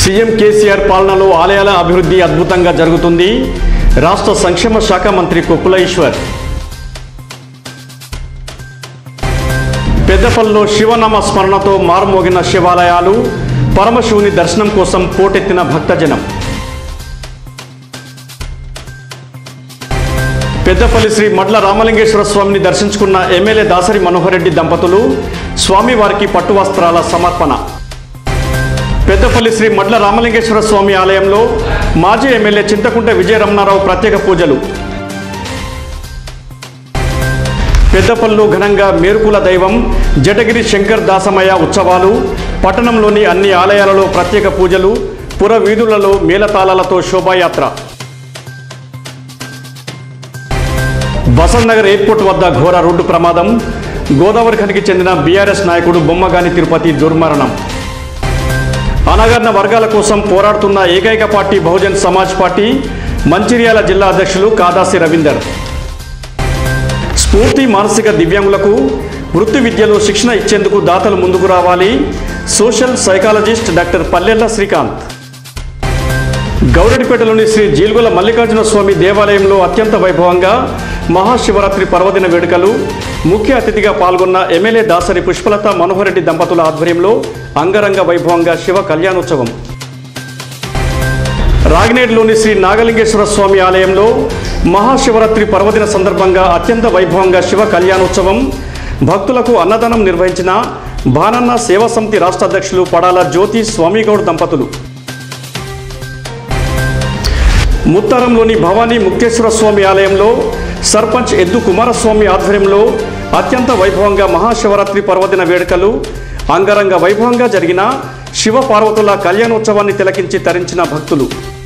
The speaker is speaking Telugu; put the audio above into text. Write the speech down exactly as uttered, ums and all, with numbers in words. సీఎం కేసీఆర్ పాలనలో ఆలయాల అభివృద్ధి అద్భుతంగా జరుగుతుంది. రాష్ట్ర సంక్షేమ శాఖ మంత్రి కొప్పుల ఈశ్వర్. పెద్దపల్లిలో శివనామ స్మరణతో మార్మోగిన శివాలయాలు, పరమశివుని దర్శనం కోసం పోటెత్తిన భక్తజనం. పెద్దపల్లి శ్రీ మడ్ల రామలింగేశ్వర స్వామిని దర్శించుకున్న ఎమ్మెల్యే దాసరి మనోహర్ రెడ్డి దంపతులు స్వామివారికి పట్టు వస్త్రాల సమర్పణ. పెద్దపల్లి శ్రీ మడ్ల రామలింగేశ్వర స్వామి ఆలయంలో మాజీ ఎమ్మెల్యే చింతకుంట విజయరమణారావు ప్రత్యేక పూజలు. పెద్దపల్లిలో ఘనంగా మేరుకుల దైవం జటగిరి శంకర్ దాసమయ్య ఉత్సవాలు, పట్టణంలోని అన్ని ఆలయాలలో ప్రత్యేక పూజలు, పుర వీధులలో మేళతాళాలతో శోభాయాత్ర. బసంత్ నగర్ ఎయిర్పోర్ట్ వద్ద ఘోర రోడ్డు ప్రమాదం, గోదావరి ఖనికి చెందిన బీఆర్ఎస్ నాయకుడు బొమ్మగాని తిరుపతి దుర్మరణం. అణగారిన వర్గాల కోసం పోరాడుతున్న ఏకైక పార్టీ బహుజన్ సమాజ్ పార్టీ. మంచిర్యాల జిల్లా అధ్యక్షులు కాదాసి రవీందర్. స్ఫూర్తి మానసిక దివ్యాంగులకు వృత్తి విద్యలో శిక్షణ ఇచ్చేందుకు దాతలు ముందుకు రావాలి. సోషల్ సైకాలజిస్ట్ డాక్టర్ పల్లెల్ల శ్రీకాంత్. గౌరెడ్డిపేటలోని శ్రీ జీల్గొల మల్లికార్జున స్వామి దేవాలయంలో అత్యంత వైభవంగా మహాశివరాత్రి పర్వదిన వేడుకలు. ముఖ్య అతిథిగా పాల్గొన్న ఎమ్మెల్యే దాసరి పుష్పలత మనోహర్ రెడ్డి దంపతుల ఆధ్వర్యంలో అంగరంగ వైభవంగా శివ కళ్యాణోత్సవం. రాగినేడులోని శ్రీ నాగలింగేశ్వర స్వామి ఆలయంలో మహాశివరాత్రి పర్వదిన సందర్భంగా అత్యంత వైభవంగా శివ కళ్యాణోత్సవం. భక్తులకు అన్నదానం నిర్వహించిన భానన్న సేవా సమితి రాష్ట్ర అధ్యక్షులు పడాల జ్యోతి స్వామిగౌడ్ దంపతులు. ముత్తారంలోని భవానీ ముక్తేశ్వర స్వామి ఆలయంలో సర్పంచ్ ఎద్దు కుమారస్వామి ఆధ్వర్యంలో అత్యంత వైభవంగా మహాశివరాత్రి పర్వదిన వేడుకలు. అంగరంగ వైభవంగా జరిగిన శివ పార్వతుల కళ్యాణోత్సవాన్ని తిలకించి తరించిన భక్తులు.